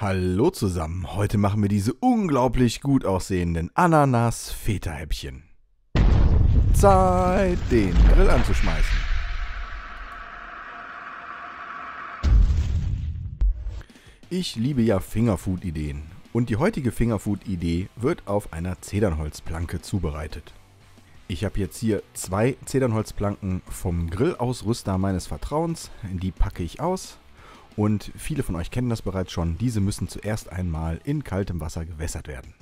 Hallo zusammen, heute machen wir diese unglaublich gut aussehenden Ananas-Feta-Häppchen. Zeit, den Grill anzuschmeißen. Ich liebe ja Fingerfood-Ideen und die heutige Fingerfood-Idee wird auf einer Zedernholzplanke zubereitet. Ich habe jetzt hier zwei Zedernholzplanken vom Grillausrüster meines Vertrauens, die packe ich aus. Und viele von euch kennen das bereits schon, diese müssen zuerst einmal in kaltem Wasser gewässert werden.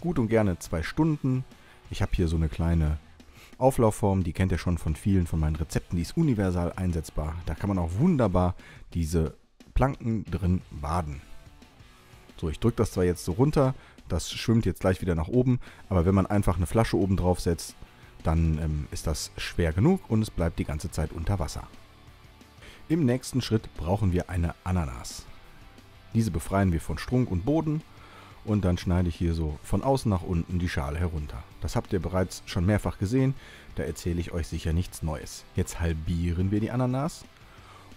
Gut und gerne 2 Stunden. Ich habe hier so eine kleine Auflaufform, die kennt ihr schon von vielen von meinen Rezepten, die ist universal einsetzbar. Da kann man auch wunderbar diese Planken drin baden. So, ich drücke das zwar jetzt so runter, das schwimmt jetzt gleich wieder nach oben, aber wenn man einfach eine Flasche oben drauf setzt, dann ist das schwer genug und es bleibt die ganze Zeit unter Wasser. Im nächsten Schritt brauchen wir eine Ananas. Diese befreien wir von Strunk und Boden und dann schneide ich hier so von außen nach unten die Schale herunter. Das habt ihr bereits schon mehrfach gesehen, da erzähle ich euch sicher nichts Neues. Jetzt halbieren wir die Ananas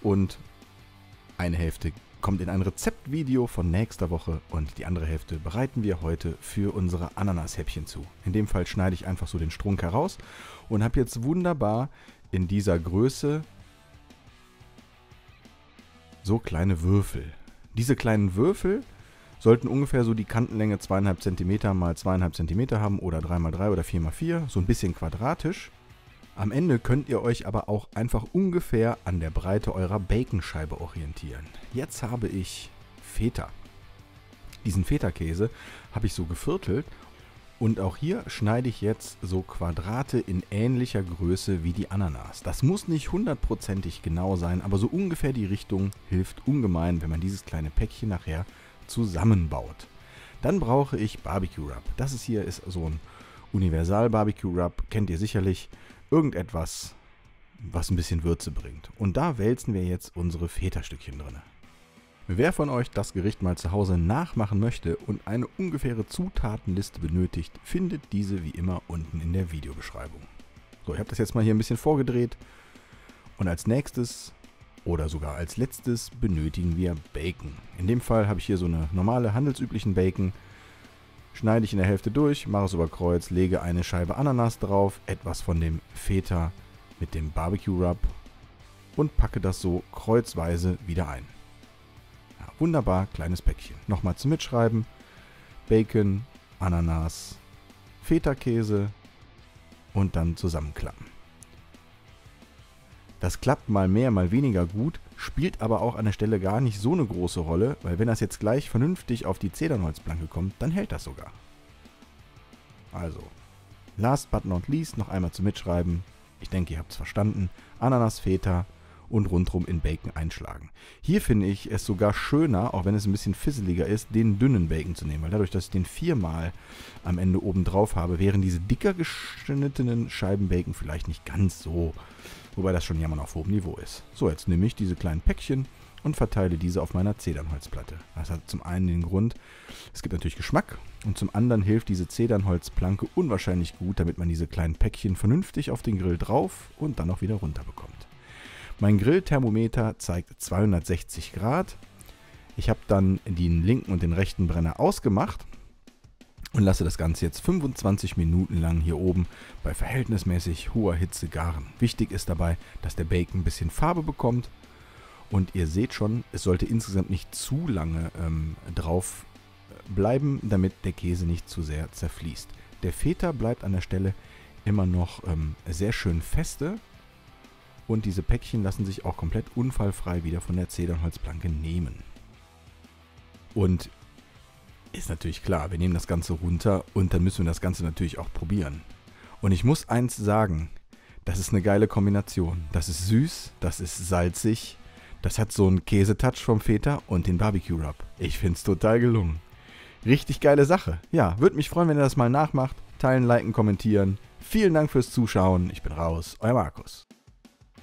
und eine Hälfte kommt in ein Rezeptvideo von nächster Woche und die andere Hälfte bereiten wir heute für unsere Ananashäppchen zu. In dem Fall schneide ich einfach so den Strunk heraus und habe jetzt wunderbar in dieser Größe so kleine Würfel. Diese kleinen Würfel sollten ungefähr so die Kantenlänge 2,5 cm mal 2,5 cm haben oder 3x3 oder 4x4, so ein bisschen quadratisch. Am Ende könnt ihr euch aber auch einfach ungefähr an der Breite eurer Baconscheibe orientieren. Jetzt habe ich Feta. Diesen Feta-Käse habe ich so geviertelt und auch hier schneide ich jetzt so Quadrate in ähnlicher Größe wie die Ananas. Das muss nicht 100% genau sein, aber so ungefähr die Richtung hilft ungemein, wenn man dieses kleine Päckchen nachher zusammenbaut. Dann brauche ich Barbecue Rub. Das hier ist so ein Universal Barbecue Rub, kennt ihr sicherlich. Irgendetwas, was ein bisschen Würze bringt. Und da wälzen wir jetzt unsere Feta-Stückchen drin. Wer von euch das Gericht mal zu Hause nachmachen möchte und eine ungefähre Zutatenliste benötigt, findet diese wie immer unten in der Videobeschreibung. So, ich habe das jetzt mal hier ein bisschen vorgedreht und als nächstes oder sogar als letztes benötigen wir Bacon. In dem Fall habe ich hier so eine normale handelsüblichen Bacon, schneide ich in der Hälfte durch, mache es über Kreuz, lege eine Scheibe Ananas drauf, etwas von dem Feta mit dem Barbecue Rub und packe das so kreuzweise wieder ein. Wunderbar, kleines Päckchen. Nochmal zum Mitschreiben. Bacon, Ananas, Feta-Käse und dann zusammenklappen. Das klappt mal mehr, mal weniger gut, spielt aber auch an der Stelle gar nicht so eine große Rolle, weil wenn das jetzt gleich vernünftig auf die Zedernholzplanke kommt, dann hält das sogar. Also, last but not least, noch einmal zum Mitschreiben. Ich denke, ihr habt es verstanden. Ananas, Feta und rundherum in Bacon einschlagen. Hier finde ich es sogar schöner, auch wenn es ein bisschen fisseliger ist, den dünnen Bacon zu nehmen, weil dadurch, dass ich den 4-mal am Ende oben drauf habe, wären diese dicker geschnittenen Scheiben Bacon vielleicht nicht ganz so, wobei das schon jammern auf hohem Niveau ist. So, jetzt nehme ich diese kleinen Päckchen und verteile diese auf meiner Zedernholzplatte. Das hat zum einen den Grund, es gibt natürlich Geschmack und zum anderen hilft diese Zedernholzplanke unwahrscheinlich gut, damit man diese kleinen Päckchen vernünftig auf den Grill drauf und dann auch wieder runter bekommt. Mein Grillthermometer zeigt 260 Grad. Ich habe dann den linken und den rechten Brenner ausgemacht und lasse das Ganze jetzt 25 Minuten lang hier oben bei verhältnismäßig hoher Hitze garen. Wichtig ist dabei, dass der Bacon ein bisschen Farbe bekommt und ihr seht schon, es sollte insgesamt nicht zu lange drauf bleiben, damit der Käse nicht zu sehr zerfließt. Der Feta bleibt an der Stelle immer noch sehr schön feste. Und diese Päckchen lassen sich auch komplett unfallfrei wieder von der Zedernholzplanke nehmen. Und ist natürlich klar, wir nehmen das Ganze runter und dann müssen wir das Ganze natürlich auch probieren. Und ich muss eins sagen, das ist eine geile Kombination. Das ist süß, das ist salzig, das hat so einen Käsetouch vom Feta und den Barbecue Rub. Ich finde es total gelungen. Richtig geile Sache. Ja, würde mich freuen, wenn ihr das mal nachmacht. Teilen, liken, kommentieren. Vielen Dank fürs Zuschauen. Ich bin raus, euer Markus.